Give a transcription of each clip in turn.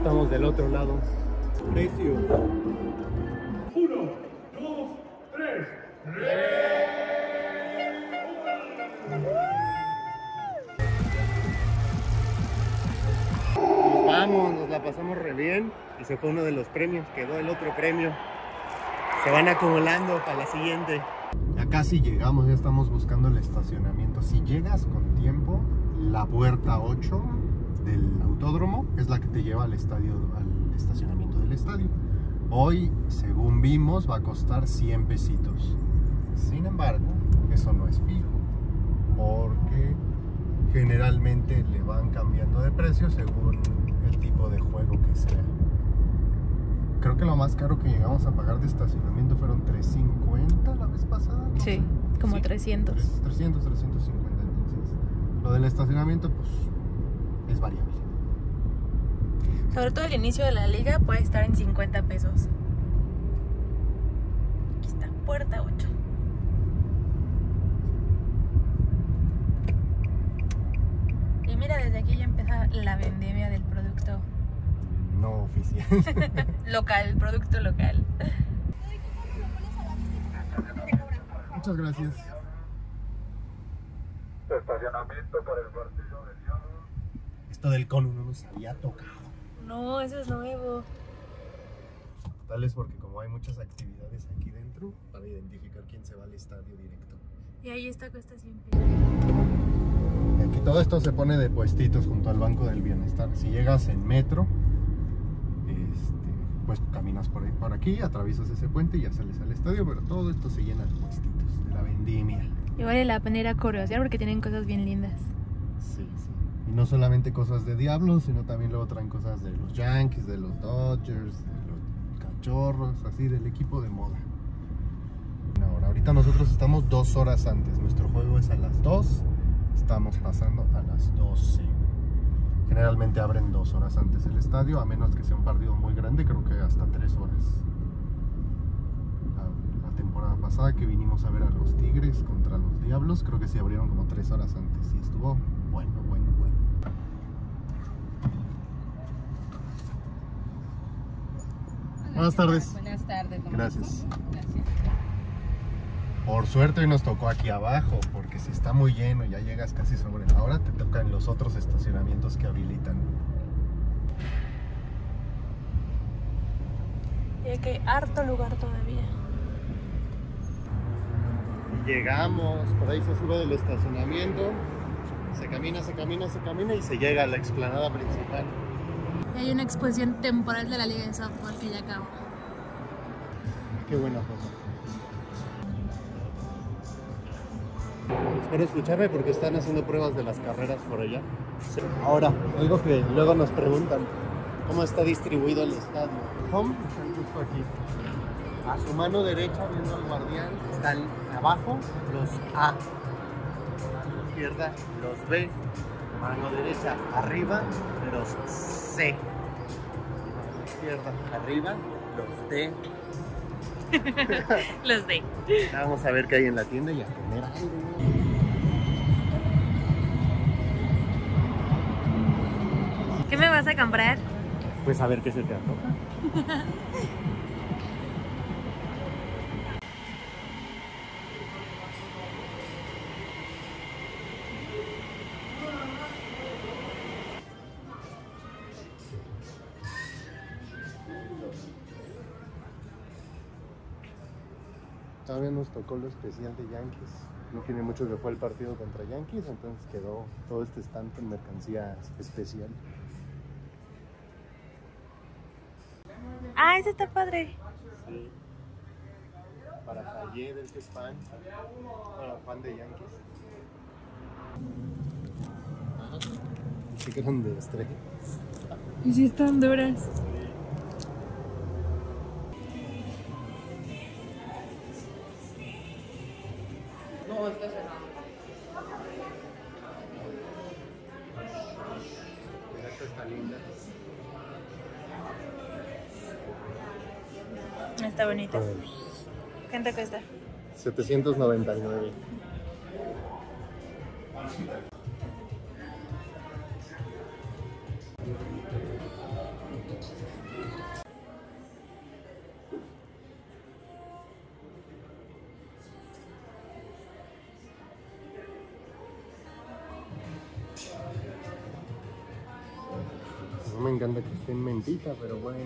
estamos del otro lado. Precios. 1, 2, 3. Nos vamos, nos la pasamos re bien. Y se fue uno de los premios, quedó el otro premio. Se van acumulando para la siguiente. Ya casi llegamos, ya estamos buscando el estacionamiento. Si llegas con tiempo, la puerta 8 del autódromo es la que te lleva al estadio, al estacionamiento del estadio. Hoy, según vimos, va a costar 100 pesitos. Sin embargo, eso no es fijo, porque generalmente le van cambiando de precio según el tipo de juego que sea. Creo que lo más caro que llegamos a pagar de estacionamiento fueron 350 la vez pasada, ¿no? Sí, como sí, 300. 300, 350, entonces. Lo del estacionamiento, pues, es variable. Sobre todo el inicio de la liga puede estar en 50 pesos. Aquí está, puerta 8. Y mira, desde aquí ya empieza la vendimia del producto. No oficial. Local, producto local. Muchas gracias. Estacionamiento para el partido de Diablos. Esto del cono no nos había tocado. No, eso es nuevo. Tal es porque como hay muchas actividades aquí dentro, para identificar quién se va al estadio directo. Y ahí está, cuesta 100 pesos. Aquí todo esto se pone de puestitos junto al Banco del Bienestar. Si llegas en metro, pues caminas por aquí, atravesas ese puente y ya sales al estadio, pero todo esto se llena de puestitos, de la vendimia. Y vale la pena ir a curiosear porque tienen cosas bien lindas. Sí, sí. Y no solamente cosas de Diablos, sino también luego traen cosas de los Yankees, de los Dodgers, de los Cachorros, así del equipo de moda. Ahora, ahorita nosotros estamos 2 horas antes, nuestro juego es a las 2, estamos pasando a las 12. Generalmente abren 2 horas antes el estadio, a menos que sea un partido muy grande, creo que hasta 3 horas. La temporada pasada que vinimos a ver a los Tigres contra los Diablos, creo que sí abrieron como 3 horas antes y estuvo bueno. Buenas tardes. Buenas tardes. Gracias. Gracias. Por suerte hoy nos tocó aquí abajo, porque si está muy lleno ya llegas casi sobre la hora, te tocan los otros estacionamientos que habilitan. Y aquí hay harto lugar todavía. Llegamos, por ahí se sube del estacionamiento, se camina y se llega a la explanada principal. Y hay una exposición temporal de la Liga de Softball que ya acabó. Qué buena cosa. Espero escucharme porque están haciendo pruebas de las carreras por allá. Ahora, algo que luego nos preguntan, ¿cómo está distribuido el estadio? Home está justo aquí. A su mano derecha, viendo al guardián, están abajo los A. A la izquierda, los B. Mano derecha, arriba, los C. A la izquierda, arriba, los D. Los D. Vamos a ver qué hay en la tienda y a comer algo. ¿Qué me vas a comprar? Pues a ver qué se te antoja. Todavía nos tocó lo especial de Yankees. No tiene mucho que fue el partido contra Yankees, entonces quedó todo este stand con mercancía especial. Ah, ese está padre. Sí. Para Javier, el que es fan. Para fan de Yankees. Sí, que eran de estrellas. Y sí están duras. No, está cerrado. Mira, esta está linda. Está bonita. ¿Cuánto cuesta? 799. No me encanta que esté en mentita, pero bueno.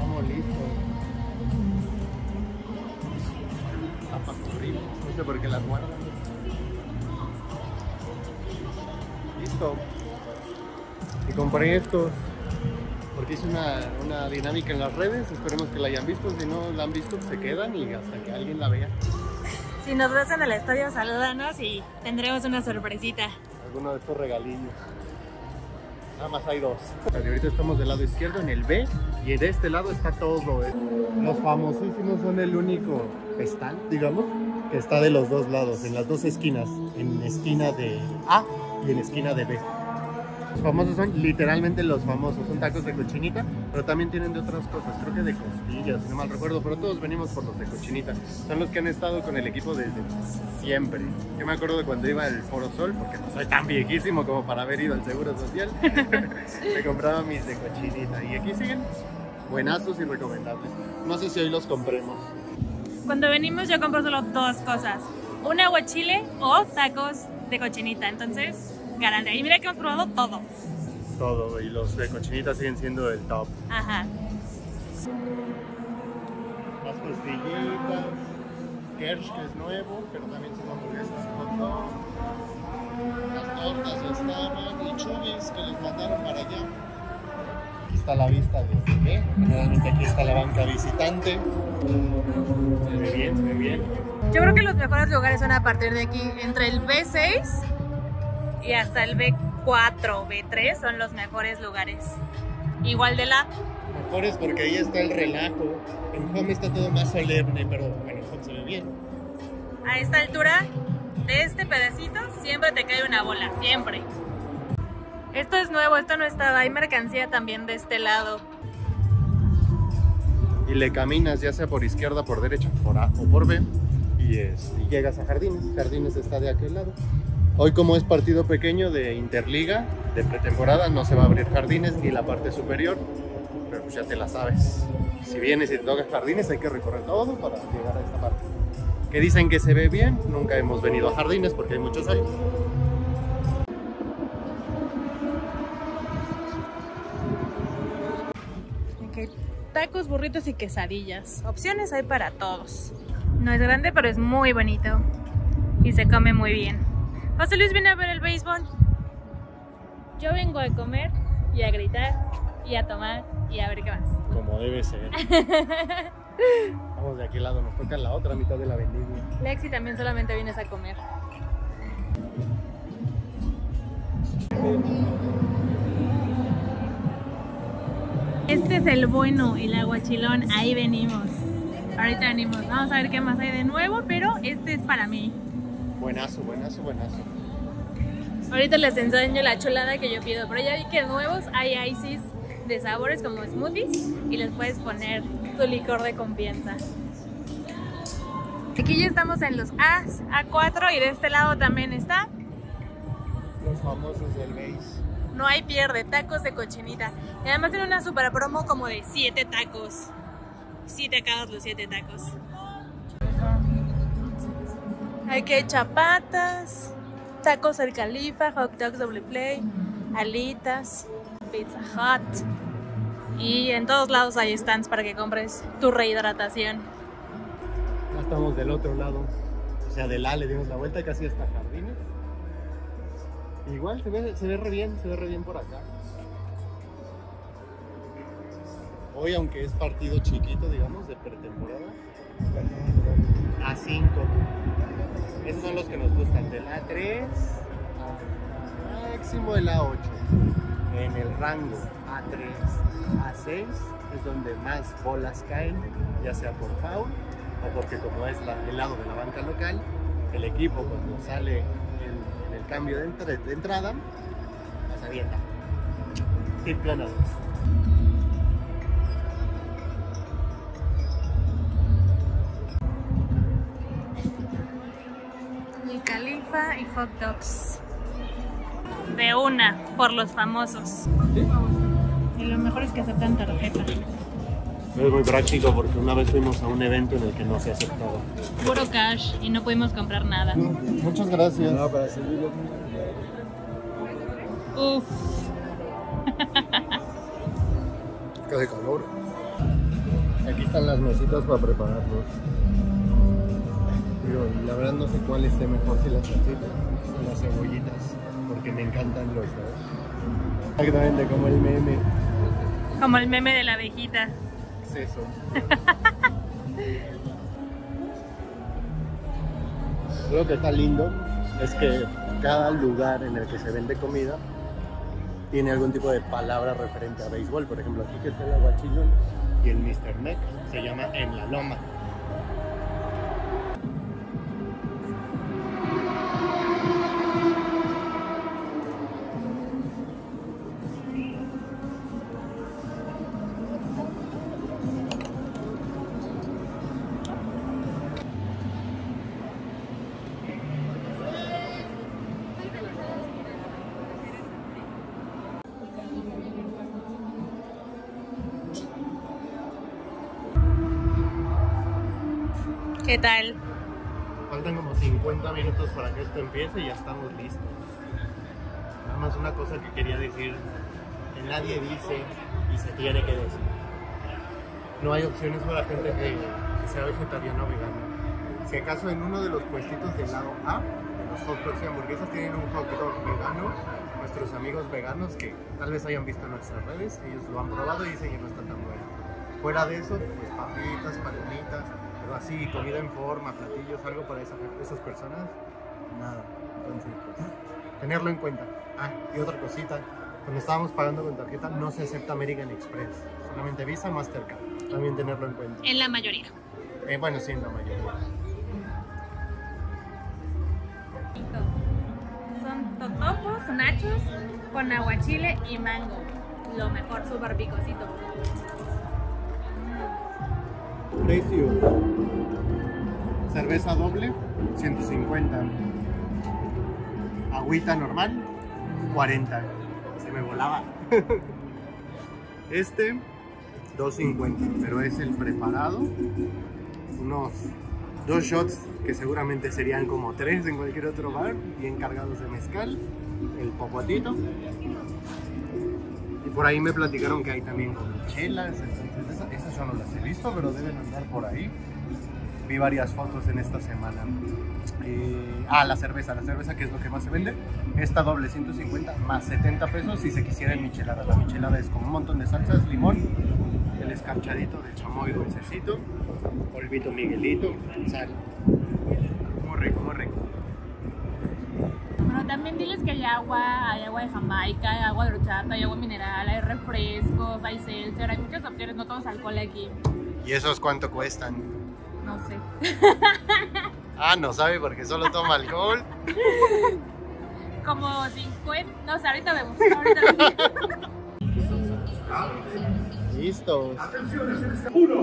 Vamos listos. Tapas horribles. No sé por qué las guardan. Listo. Y compré estos porque hice una dinámica en las redes, esperemos que la hayan visto. Si no la han visto, se quedan y hasta que alguien la vea. Si nos ves en el estadio, salúdanos y tendremos una sorpresita. Alguno de estos regalillos. Nada más hay dos. Ahorita estamos del lado izquierdo en el B y de este lado está todo. Los famosísimos son el único stand, digamos, que está de los dos lados, en las dos esquinas, en esquina de A y en esquina de B. Los famosos son literalmente los famosos, son tacos de cochinita, pero también tienen de otras cosas, creo que de costillas, si no mal recuerdo, pero todos venimos por los de cochinita. Son los que han estado con el equipo desde siempre. Yo me acuerdo de cuando iba al Foro Sol, porque no soy tan viejísimo como para haber ido al Seguro Social, me compraba mis de cochinita y aquí siguen, buenazos y recomendables. No sé si hoy los compremos. Cuando venimos yo compro solo dos cosas, un aguachile o tacos de cochinita, entonces... garante. Y mira que hemos probado todo. Todo, y los de cochinita siguen siendo el top. Ajá. Las costillitas, Kersh, que es nuevo, pero también son hamburguesas con todo. Las tortas estaban y chubis que les mandaron para allá. Aquí está la vista desde B. Nuevamente aquí está la banca visitante. Se ve bien, se ve bien. Yo creo que los mejores lugares son a partir de aquí, entre el B6 y hasta el B4, B3 son los mejores lugares. Igual de la... mejores porque ahí está el relajo. En Home está todo más solemne, pero bueno, Home se ve bien. A esta altura de este pedacito siempre te cae una bola, siempre. Esto es nuevo, esto no estaba. Hay mercancía también de este lado. Y le caminas ya sea por izquierda, por derecha, por A o por B. Y llegas a Jardines. Jardines está de aquel lado. Hoy, como es partido pequeño de Interliga, de pretemporada, no se va a abrir Jardines ni la parte superior, pero pues ya te la sabes. Si vienes y te tocas Jardines, hay que recorrer todo para llegar a esta parte. Que dicen que se ve bien, nunca hemos venido a Jardines porque hay muchos ahí. Okay. Tacos, burritos y quesadillas. Opciones hay para todos. No es grande, pero es muy bonito y se come muy bien. José Luis viene a ver el béisbol. Yo vengo a comer y a gritar y a tomar y a ver qué más. Como debe ser. Vamos de aquel lado, nos toca la otra mitad de la vendimia. Lexi también solamente vienes a comer. Este es el bueno, el aguachilón, ahí venimos. Ahorita venimos, vamos a ver qué más hay de nuevo, pero este es para mí. Buenazo, buenazo, buenazo. Ahorita les enseño la chulada que yo pido, pero ya vi que nuevos hay ices de sabores como smoothies y les puedes poner tu licor de confianza. Aquí ya estamos en los A's, A4, y de este lado también está los famosos del Béis. No hay pierde, tacos de cochinita. Y además tiene una super promo como de 7 tacos. Si te acabas los 7 tacos. Aquí hay chapatas, tacos al califa, hot dogs doble play, alitas, Pizza Hut. Y en todos lados hay stands para que compres tu rehidratación. Ya estamos del otro lado, o sea del A le dimos la vuelta casi hasta Jardines. Igual se ve re bien, se ve re bien por acá. Hoy, aunque es partido chiquito, digamos, de pretemporada, A5. Esos son los que nos gustan, del A3 a máximo el A8. En el rango A3, A6 es donde más bolas caen, ya sea por foul o porque como es el lado de la banca local, el equipo cuando sale en el cambio de entrada, las avienta. Tip plano. Y hot dogs. de una por los famosos. ¿Sí? Y lo mejor es que aceptan tarjeta. Es muy práctico porque una vez fuimos a un evento en el que no se aceptaba. Puro cash y no pudimos comprar nada. Muchas gracias. No, para servirlo. Uff. Qué de calor. Aquí están las mesitas para prepararlos. Pero la verdad no sé cuál esté mejor, si las salsitas o las cebollitas, porque me encantan los dos. Exactamente como el meme. Como el meme de la abejita. Eso. Lo que está lindo es que cada lugar en el que se vende comida tiene algún tipo de palabra referente a béisbol. Por ejemplo, aquí que está el Aguachilón y el Mr. Neck se llama En la Loma. ¿Qué tal? Faltan como 50 minutos para que esto empiece y ya estamos listos. Nada más una cosa que quería decir, que nadie dice y se tiene que decir. No hay opciones para gente que sea vegetariana o vegana. Si acaso en uno de los puestitos del lado A, de los hot dogs y hamburguesas, tienen un hot dog vegano. Nuestros amigos veganos que tal vez hayan visto en nuestras redes, ellos lo han probado y dicen que no está tan bueno. Fuera de eso, pues papitas, palomitas, pero así, comida en forma, platillos, algo para esas personas, nada. Entonces, pues, tenerlo en cuenta. Ah, y otra cosita, cuando estábamos pagando con tarjeta no se acepta American Express, solamente Visa, Mastercard, también tenerlo en cuenta. En la mayoría. Bueno, sí, en la mayoría. Son totopos, nachos, con aguachile y mango. Lo mejor, su barbicocito. Precio: cerveza doble, 150. Agüita normal, 40. Se me volaba. Este, 2.50. Pero es el preparado. Unos dos shots que seguramente serían como tres en cualquier otro bar. Bien cargados de mezcal. El popotito. Y por ahí me platicaron que hay también chelas. Esas yo no las he visto, pero deben andar por ahí. Vi varias fotos en esta semana. La cerveza que es lo que más se vende. Esta doble 150 más 70 pesos si se quisiera en michelada. La michelada es con un montón de salsas, limón, el escarchadito de chamoy dulcecito, polvito miguelito, sal. Muy rico, muy rico. Bueno, también diles que hay agua de Jamaica, hay agua de horchata, hay agua mineral, hay refrescos, hay seltzer, hay muchas opciones, no todo es alcohol aquí. ¿Y esos cuánto cuestan? No sé. Ah, no sabe porque solo toma alcohol. Como 50, no sé, ahorita vemos, ahorita vemos. Listos. Atención, 1,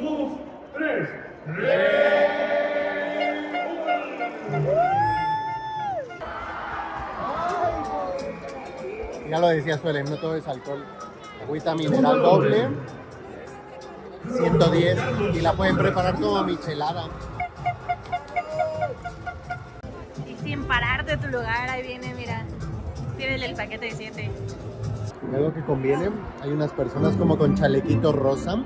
2, 3. Ya lo decía Suelen, no todo es alcohol. Agüita mineral doble, 110, y la pueden preparar como michelada. Y sin pararte de tu lugar, ahí viene, mira, tiene el paquete de 7. Algo que conviene, hay unas personas como con chalequito rosa,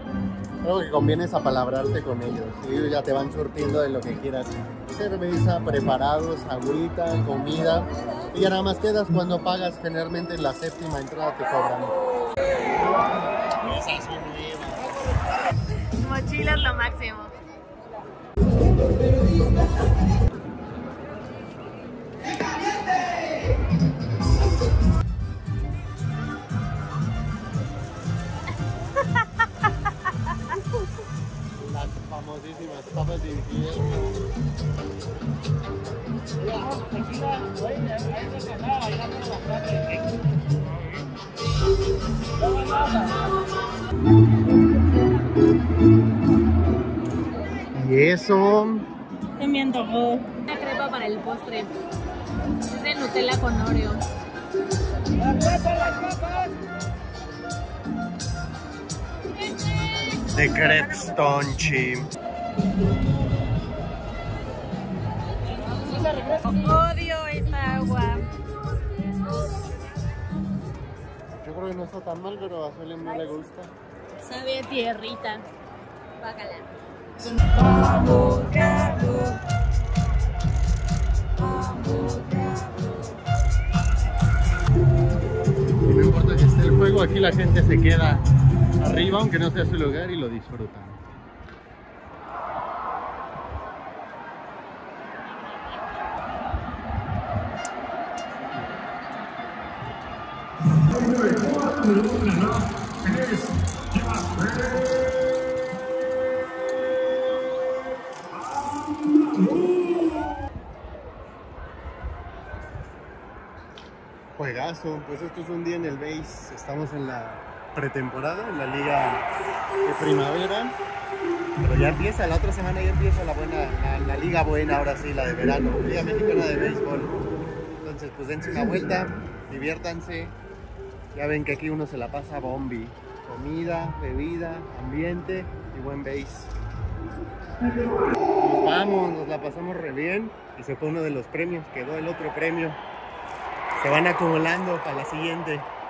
algo que conviene es apalabrarte con ellos. Ellos ya te van surtiendo de lo que quieras. Cerveza, preparados, agüita, comida. Y ya nada más quedas cuando pagas, generalmente en la séptima entrada te cobran. Mochilas lo máximo. Las famosísimas papas de infierno. Y eso me antojó. Una crepa para el postre. Es de Nutella con Oreo. de Crepstone Chim. Odio esta agua. Yo creo que no está tan mal, pero a Solem no le gusta. Sabe a tierrita. Bacala. Y no importa que esté el juego, aquí la gente se queda arriba, aunque no sea su lugar, y lo disfrutan. Juegazo, pues esto es un día en el base. Estamos en la pretemporada, en la liga de primavera, pero ya empieza, la otra semana ya empieza la buena, la liga buena, ahora sí, la de verano, Liga Mexicana de Béisbol. Entonces pues dense una vuelta, diviértanse. Ya ven que aquí uno se la pasa bombi. Comida, bebida, ambiente y buen base. Nos vamos, nos la pasamos re bien. Y se fue uno de los premios, quedó el otro premio. Se van acumulando para la siguiente.